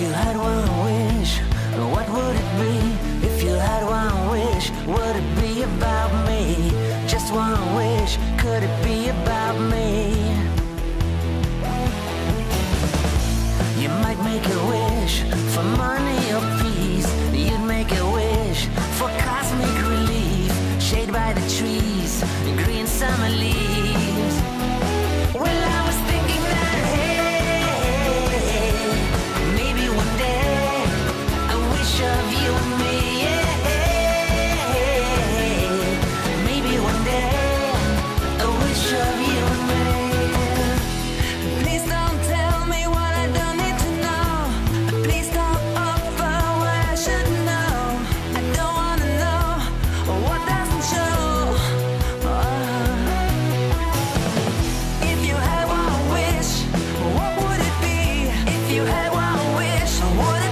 If you had one wish, what would it be? If you had one wish, would it be about me? Just one wish, could it be about me? You might make a wish for money or peace. You'd make a wish for cosmic relief, shade by the trees, green summer leaves. Well, I was thinking that, hey, of you and me, yeah. Maybe one day I wish of you and me. Please don't tell me what I don't need to know. Please don't offer what I should know. I don't wanna know what doesn't show. If you had one wish, what would it be? If you had one wish, what would it be?